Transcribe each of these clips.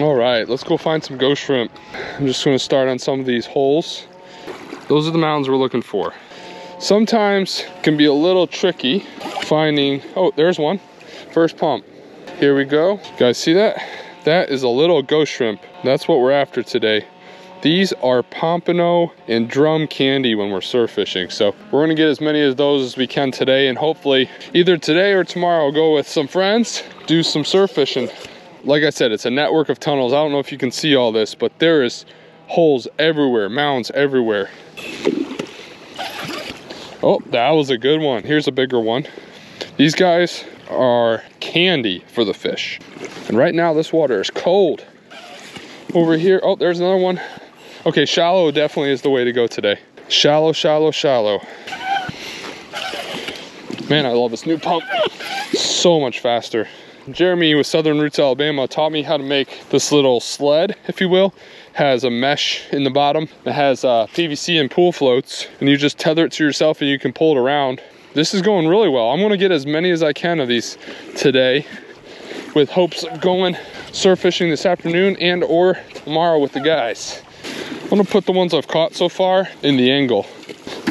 All right, let's go find some ghost shrimp. I'm just gonna start on some of these holes. Those are the mounds we're looking for. Sometimes it can be a little tricky finding, oh, there's one. First pump. Here we go. You guys see that? That is a little ghost shrimp. That's what we're after today. These are pompano and drum candy when we're surf fishing. So we're gonna get as many of those as we can today, and hopefully either today or tomorrow I'll go with some friends, do some surf fishing. Like I said, it's a network of tunnels. I don't know if you can see all this, but there is holes everywhere, mounds everywhere. Oh, that was a good one. Here's a bigger one. These guys are candy for the fish. And right now this water is cold. Over here, oh, there's another one. Okay, shallow definitely is the way to go today. Shallow, shallow, shallow. Man, I love this new pump. So much faster. Jeremy with Southern Roots Alabama taught me how to make this little sled, if you will. Has a mesh in the bottom that has PVC and pool floats, and you just tether it to yourself and you can pull it around. This is going really well. I'm gonna get as many as I can of these today, with hopes of going surf fishing this afternoon and or tomorrow with the guys. I'm gonna put the ones I've caught so far in the angle.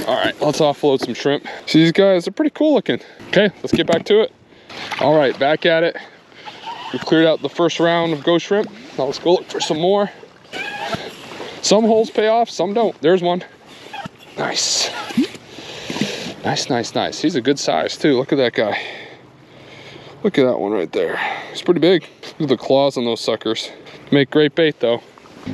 All right, let's offload some shrimp. See, these guys are pretty cool looking. Okay, let's get back to it. All right, back at it. We've cleared out the first round of ghost shrimp. Now let's go look for some more. Some holes pay off, some don't. There's one. Nice. Nice, nice, nice. He's a good size too. Look at that guy. Look at that one right there. He's pretty big. Look at the claws on those suckers. Make great bait though.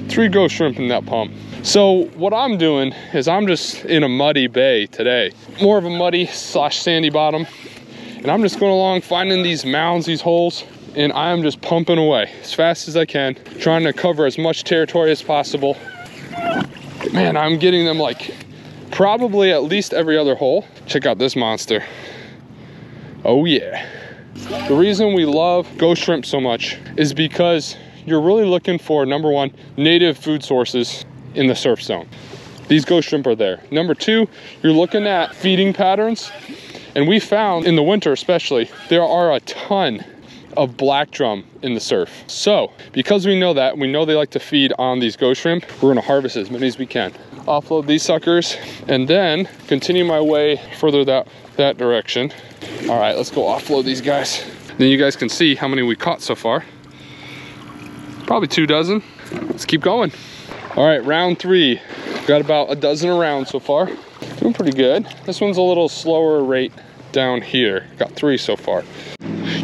3 ghost shrimp in that pump. So what I'm doing is I'm just in a muddy bay today. More of a muddy / sandy bottom. And I'm just going along finding these mounds, these holes, and I'm just pumping away as fast as I can, trying to cover as much territory as possible. Man, I'm getting them like probably at least every other hole. Check out this monster. Oh yeah. The reason we love ghost shrimp so much is because you're really looking for, number one, native food sources in the surf zone. These ghost shrimp are there. Number two, you're looking at feeding patterns. And we found in the winter especially, there are a ton of black drum in the surf. So because we know that, we know they like to feed on these ghost shrimp, we're gonna harvest as many as we can. Offload these suckers and then continue my way further that direction. All right, let's go offload these guys. Then you guys can see how many we caught so far. Probably 2 dozen. Let's keep going. All right, round 3. Got about a dozen around so far. Doing pretty good. This one's a little slower rate down here. Got 3 so far.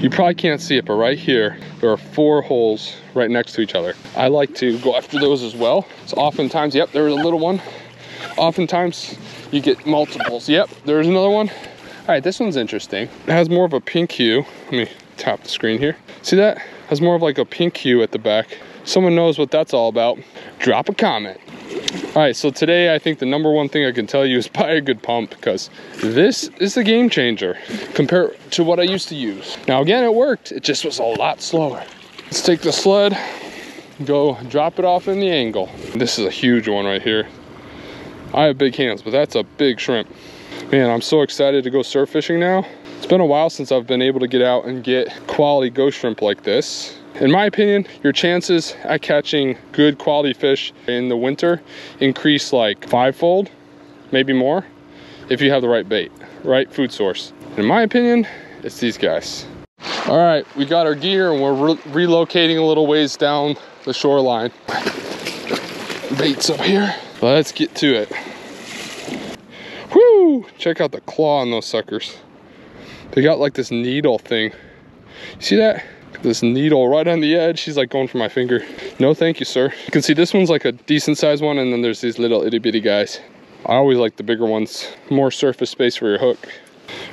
You probably can't see it, but right here, there are 4 holes right next to each other. I like to go after those as well. So oftentimes, yep, there was a little one. Oftentimes, you get multiples. Yep, there's another one. All right, this one's interesting. It has more of a pink hue. Let me tap the screen here. See that? It has more of like a pink hue at the back. Someone knows what that's all about, drop a comment. All right, so today I think the number one thing I can tell you is buy a good pump, because this is the game changer compared to what I used to use. Now again, it worked. It just was a lot slower. Let's take the sled, go drop it off in the angle. This is a huge one right here. I have big hands, but that's a big shrimp. Man, I'm so excited to go surf fishing now. It's been a while since I've been able to get out and get quality ghost shrimp like this. In my opinion, your chances at catching good quality fish in the winter increase like 5-fold, maybe more, if you have the right bait, right food source. In my opinion, it's these guys. All right, we got our gear and we're relocating a little ways down the shoreline. Bait's up here. Let's get to it. Woo! Check out the claw on those suckers. They got like this needle thing. You see that? This needle right on the edge. She's like going for my finger. No thank you, sir. You can see this one's like a decent sized one, and then there's these little itty bitty guys. I always like the bigger ones. More surface space for your hook.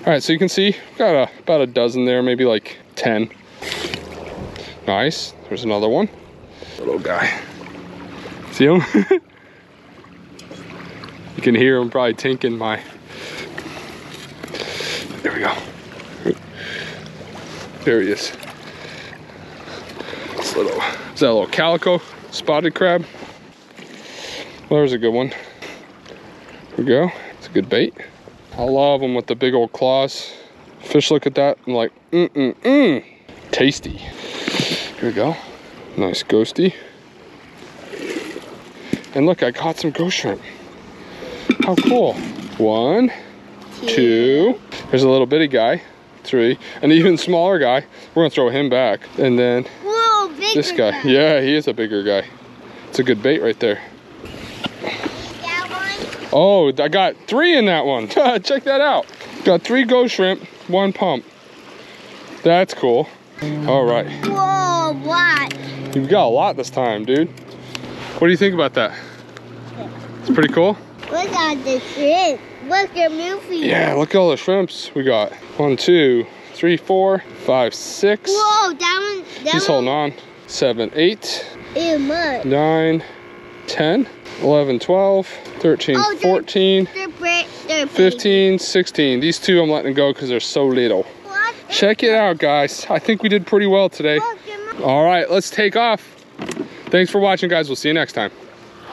All right, so you can see we've got about a dozen there, maybe like 10. Nice. There's another one. Little guy. See him? You can hear him probably tinking my... There we go. There he is. Little, is that a little calico spotted crab? Well, there's a good one. There we go. It's a good bait. I love them with the big old claws. Fish look at that and like, mm-mm-mm. Tasty. Here we go. Nice ghosty. And look, I caught some ghost shrimp. How cool. One, two. There's a little bitty guy. Three. An even smaller guy. We're gonna throw him back. And then whoa, this guy. Yeah, he is a bigger guy. It's a good bait right there. That one? Oh, I got three in that one. Check that out. Got three ghost shrimp, one pump. That's cool. All right. Whoa, what? You've got a lot this time, dude. What do you think about that? It's pretty cool. Look at the shrimp. Look at Murphy. Yeah, look at all the shrimps we got. One, two, three, four, five, six. Whoa, that one. He's holding on. 7, 8. Ew, much. 9, 10, 11, 12, 13, 14, 15, 16. These two I'm letting go because they're so little. Check it out, guys. I think we did pretty well today. All right, let's take off. Thanks for watching, guys. We'll see you next time.